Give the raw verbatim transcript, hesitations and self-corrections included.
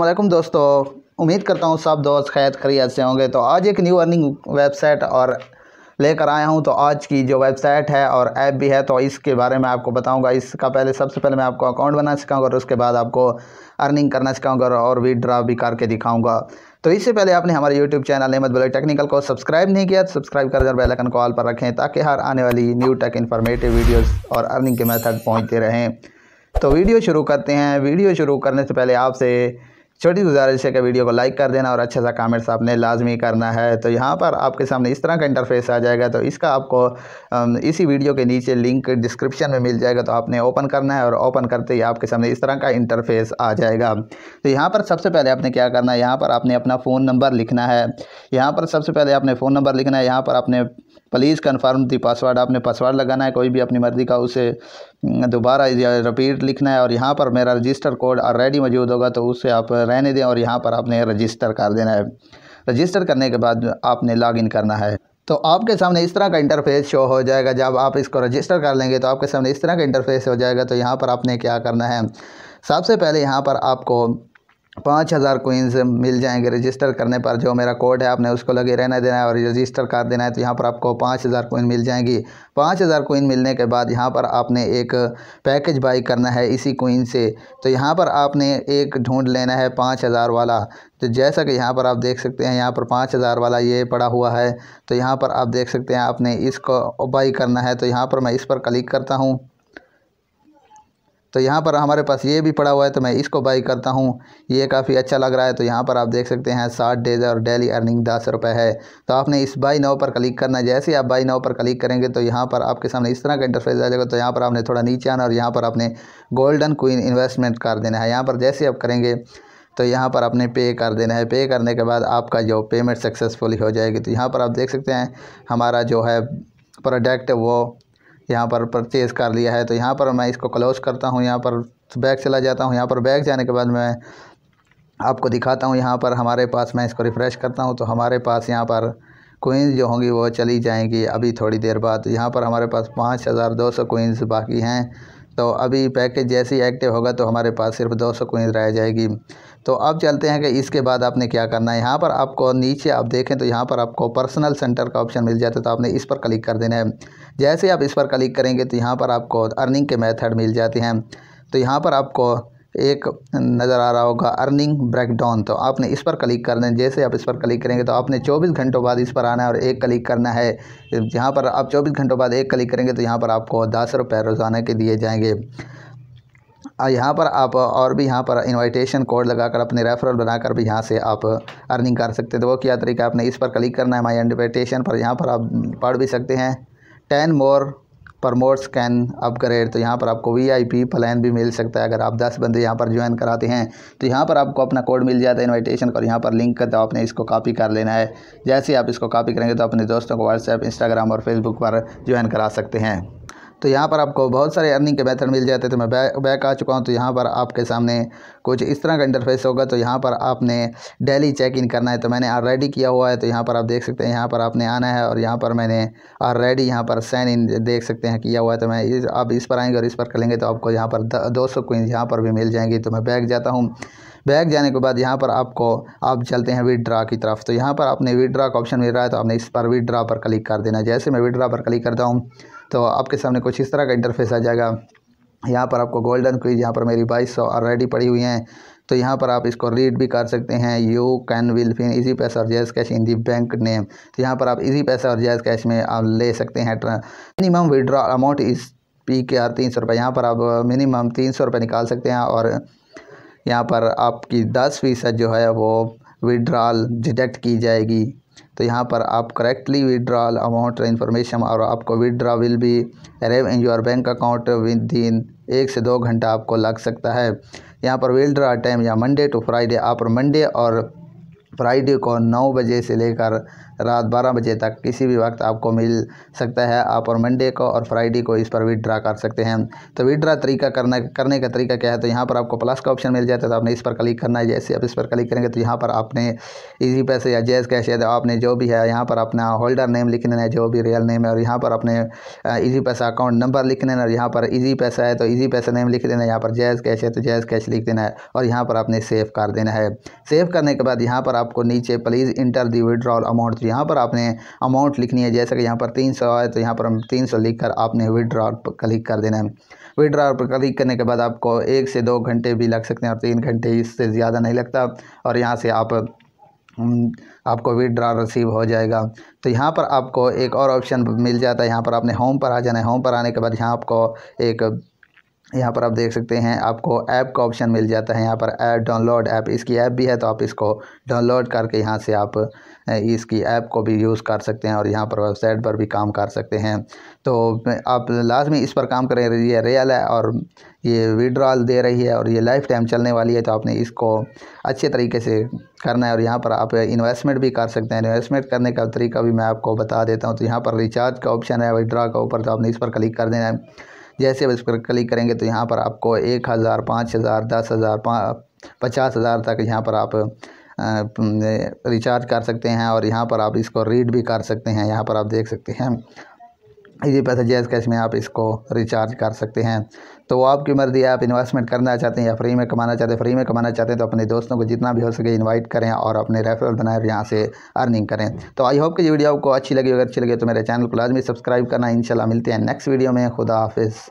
अस्सलाम वालेकुम दोस्तों, उम्मीद करता हूँ सब दोस्त खैर खैरियत से होंगे। तो आज एक न्यू अर्निंग वेबसाइट और लेकर आया हूँ। तो आज की जो वेबसाइट है और ऐप भी है, तो इसके बारे में आपको बताऊँगा। इसका पहले सबसे पहले मैं आपको अकाउंट बनाना सिखाऊंगा और उसके बाद आपको अर्निंग करना सिखाऊंगा और विड्रॉ भी करके दिखाऊंगा। तो इससे पहले आपने हमारे YouTube channel Naimat Baloch technical को सब्सक्राइब नहीं किया तो सब्सक्राइब कर और बेल आइकन को ऑल पर रखें ताकि हर आने वाली न्यू टेक इन्फॉर्मेटिव वीडियोज़ और अर्निंग के मेथड पहुँचते रहें। तो वीडियो शुरू करते हैं। वीडियो शुरू करने से पहले आपसे छोटी गुजारिश है कि वीडियो को लाइक कर देना और अच्छा सा कमेंट्स आपने लाजमी करना है। तो यहाँ पर आपके सामने इस तरह का इंटरफेस आ जाएगा। तो इसका आपको इसी वीडियो के नीचे लिंक डिस्क्रिप्शन में मिल जाएगा। तो आपने ओपन करना है और ओपन करते ही आपके सामने इस तरह का इंटरफेस आ जाएगा। तो यहाँ पर सबसे पहले आपने क्या करना है, यहाँ पर आपने अपना फ़ोन नंबर लिखना है। यहाँ पर सबसे पहले आपने फ़ोन नंबर लिखना है। यहाँ पर आपने प्लीज़ कन्फर्म दी पासवर्ड, आपने पासवर्ड लगाना है कोई भी अपनी मर्ज़ी का, उसे दोबारा रिपीट लिखना है। और यहाँ पर मेरा रजिस्टर कोड ऑलरेडी मौजूद होगा तो उसे आप रहने दें और यहाँ पर आपने रजिस्टर कर देना है। रजिस्टर करने के बाद आपने लॉगिन करना है। तो आपके सामने इस तरह का इंटरफेस शो हो जाएगा। जब आप इसको रजिस्टर कर लेंगे तो आपके सामने इस तरह का इंटरफेस हो जाएगा। तो यहाँ पर आपने क्या करना है, सबसे पहले यहाँ पर आपको पाँच हज़ार कोइंस मिल जाएंगे रजिस्टर करने पर। जो मेरा कोड है आपने उसको लगे रहना देना है और रजिस्टर कर देना है। तो यहाँ पर आपको पाँच हज़ार कोइन मिल जाएंगी। पाँच हज़ार कोइन मिलने के बाद यहाँ पर आपने एक पैकेज बाई करना है इसी कोइन से। तो यहाँ पर आपने एक ढूंढ लेना है पाँच हज़ार वाला। तो जैसा कि यहाँ पर आप देख सकते हैं, यहाँ पर पाँच हज़ार वाला ये पड़ा हुआ है। तो यहाँ पर आप देख सकते हैं आपने इसको बाई करना है। तो यहाँ पर मैं इस पर क्लिक करता हूँ। तो यहाँ पर हमारे पास ये भी पड़ा हुआ है तो मैं इसको बाई करता हूँ। ये काफ़ी अच्छा लग रहा है। तो यहाँ पर आप देख सकते हैं साठ डेज और डेली अर्निंग दस रुपये है। तो आपने इस बाई नाउ पर क्लिक करना है। जैसे आप बाई नाउ पर क्लिक करेंगे तो यहाँ पर आपके सामने इस तरह का इंटरफेस आ जाएगा। तो यहाँ पर आपने थोड़ा नीचे आना और यहाँ पर आपने गोल्डन कॉइन इन्वेस्टमेंट कर देना है। यहाँ पर जैसे आप करेंगे तो यहाँ पर आपने पे कर देना है। पे करने के बाद आपका जो पेमेंट सक्सेसफुली हो जाएगी। तो यहाँ पर आप देख सकते हैं हमारा जो है प्रोडक्ट वो यहाँ पर परचेज़ कर लिया है। तो यहाँ पर मैं इसको क्लोज करता हूँ, यहाँ पर बैग चला जाता हूँ। यहाँ पर बैग जाने के बाद मैं आपको दिखाता हूँ। यहाँ पर हमारे पास मैं इसको रिफ़्रेश करता हूँ तो हमारे पास यहाँ पर कोइंस जो होंगी वो चली जाएंगी अभी थोड़ी देर बाद। यहाँ पर हमारे पास पाँच हज़ार दो सौ कोइंस बाकी हैं। तो अभी पैकेज जैसे ही एक्टिव होगा तो हमारे पास सिर्फ दो सौ कोइंस रह जाएगी। तो अब चलते हैं कि इसके बाद आपने क्या करना है। यहाँ पर आपको नीचे आप देखें तो यहाँ पर आपको पर्सनल सेंटर का ऑप्शन मिल जाता है। तो आपने इस पर क्लिक कर देना है। जैसे आप इस पर क्लिक करेंगे तो यहाँ पर आपको अर्निंग के मेथड मिल जाते हैं। तो यहाँ पर आपको एक नज़र आ रहा होगा अर्निंग ब्रेकडाउन। तो आपने इस पर क्लिक कर दें। जैसे आप इस पर क्लिक करेंगे तो आपने चौबीस घंटों बाद इस पर आना है और एक क्लिक करना है। यहाँ पर आप चौबीस घंटों बाद एक क्लिक करेंगे तो यहाँ पर आपको दस रुपये रोज़ाना के दिए जाएंगे। यहाँ पर आप और भी यहाँ पर इनविटेशन कोड लगाकर अपने रेफरल बनाकर भी यहाँ से आप अर्निंग कर सकते हैं। तो वो क्या तरीका, आपने इस पर क्लिक करना है माई इनविटेशन पर। यहाँ पर आप पढ़ भी सकते हैं ten more promotes can upgrade. तो यहाँ पर आपको वीआईपी प्लान भी मिल सकता है अगर आप दस बंदे यहाँ पर ज्वाइन कराते हैं। तो यहाँ पर आपको अपना कोड मिल जाता है इनविटेशन का। यहाँ पर लिंक करता है, आपने इसको कॉपी कर लेना है। जैसे आप इसको कॉपी करेंगे तो अपने दोस्तों को व्हाट्सएप, इंस्टाग्राम और फेसबुक पर ज्वाइन करा सकते हैं। तो यहाँ पर आपको बहुत सारे अर्निंग के मेथड मिल जाते हैं। तो मैं बैक बैक आ चुका हूँ। तो यहाँ पर आपके सामने कुछ इस तरह का इंटरफेस होगा। तो यहाँ पर आपने डेली चेक इन करना है। तो मैंने ऑलरेडी किया हुआ है। तो यहाँ पर आप देख सकते हैं, यहाँ पर आपने आना है और यहाँ पर मैंने ऑलरेडी यहाँ पर साइन इन देख सकते हैं किया हुआ है। तो मैं इस आप इस पर आएँगे और इस पर करेंगे तो आपको यहाँ पर दो सौ कोइंस यहाँ पर भी मिल जाएंगी। तो मैं बैक जाता हूँ। बैक जाने के बाद यहाँ पर आपको आप चलते हैं विड्रॉ की तरफ। तो यहाँ पर आपने विड्रॉ का ऑप्शन मिल रहा है। तो आपने इस पर विड्रॉ पर क्लिक कर देना है। जैसे मैं विड्रॉ पर क्लिक करता हूँ तो आपके सामने कुछ इस तरह का इंटरफेस आ जाएगा। यहाँ पर आपको गोल्डन क्वीज, यहाँ पर मेरी बाईस सौ ऑलरेडी पड़ी हुई हैं। तो यहाँ पर आप इसको रीड भी कर सकते हैं। You can will fin easy पैसा और jazz cash in the bank name. तो यहाँ पर आप इजी पैसा और जैज़ कैश में आप ले सकते हैं। Minimum withdraw amount is P K R तीन सौ रुपये। यहाँ पर आप मिनिमम तीन सौ रुपये निकाल सकते हैं और यहाँ पर आपकी दस फीसद जो है वो विड्रॉल डिडक्ट की जाएगी। तो यहाँ पर आप करेक्टली विड्रॉल अमाउंट इन्फॉर्मेशन और आपको विड्रॉ विल भी arrive in your bank account within एक से दो घंटा आपको लग सकता है। यहाँ पर विड्रॉ टाइम या मंडे टू फ्राइडे, आप मंडे और फ्राइडे को नौ बजे से लेकर रात बारह बजे तक किसी भी वक्त आपको मिल सकता है। आप और मंडे को और फ्राइडे को इस पर विड्रा कर सकते हैं। तो विड्रा तरीका करना करने का तरीका क्या है, तो यहाँ पर आपको प्लस का ऑप्शन मिल जाता है, तो आपने इस पर क्लिक करना है। जैसे आप इस पर क्लिक करेंगे तो यहाँ पर आपने इजी पैसे या जैज़ कैश या आपने जो भी है यहाँ पर अपना होल्डर नेम लिखना है, जो भी रियल नेम है, और यहाँ पर अपने ईजी पैसा अकाउंट नंबर लिख देना, और यहाँ पर ईजी पैसा है तो ईजी पैसा नेम लिख देना, यहाँ पर जैज़ कैश है तो जैज़ कैश लिख देना है, और यहाँ पर आपने सेव कर देना है। सेव करने के बाद यहाँ पर आपको नीचे please enter the withdrawal amount, तो यहाँ पर आपने अमाउंट लिखनी है। जैसे कि यहाँ पर तीन सौ है तो यहाँ पर हम तीन सौ लिख कर आपने विड्रॉल पर क्लिक कर देना है। विड्रॉल पर क्लिक करने के बाद आपको एक से दो घंटे भी लग सकते हैं, और तीन घंटे इससे ज़्यादा नहीं लगता, और यहाँ से आप आपको विड्रॉ रिसीव हो जाएगा। तो यहाँ पर आपको एक और ऑप्शन मिल जाता है, यहाँ पर आपने होम पर आ जाना है। होम पर आने के बाद यहाँ आपको एक यहाँ पर आप देख सकते हैं आपको ऐप का ऑप्शन मिल जाता है। यहाँ पर ऐप डाउनलोड ऐप, इसकी ऐप भी है तो आप इसको डाउनलोड करके यहाँ से आप इसकी ऐप को भी यूज़ कर सकते हैं, और यहाँ पर वेबसाइट पर भी काम कर सकते हैं। तो आप लाजमी इस पर काम करें। ये रियल है और ये विड्रॉल दे रही है और ये लाइफ टाइम चलने वाली है, तो आपने इसको अच्छे तरीके से करना है। और यहाँ पर आप इन्वेस्टमेंट भी कर सकते हैं। इन्वेस्टमेंट करने का तरीका भी मैं आपको बता देता हूँ। तो यहाँ पर रिचार्ज का ऑप्शन है विड्रॉ के ऊपर, तो आपने इस पर क्लिक कर देना है। जैसे आप इस पर क्लिक करेंगे तो यहाँ पर आपको एक हज़ार, पाँच हज़ार, दस हज़ार, पचास हज़ार तक यहाँ पर आप रिचार्ज कर सकते हैं, और यहाँ पर आप इसको रीड भी कर सकते हैं। यहाँ पर आप देख सकते हैं इसी पैसा जैज़ कैश में आप इसको रिचार्ज कर सकते हैं। तो आपकी मर्ज़ी है, आप इन्वेस्टमेंट करना चाहते हैं या फ्री में कमाना चाहते हैं। फ्री में कमाना चाहते हैं तो अपने दोस्तों को जितना भी हो सके इनवाइट करें और अपने रेफरल बनाएं और यहाँ से अर्निंग करें। तो आई होप कि ये वीडियो आपको अच्छी लगी। अगर अच्छी लगी तो मेरे चैनल को लाजमी सब्सक्राइब करना। इंशाल्लाह मिलते हैं नेक्स्ट वीडियो में। खुदा हाफिज़।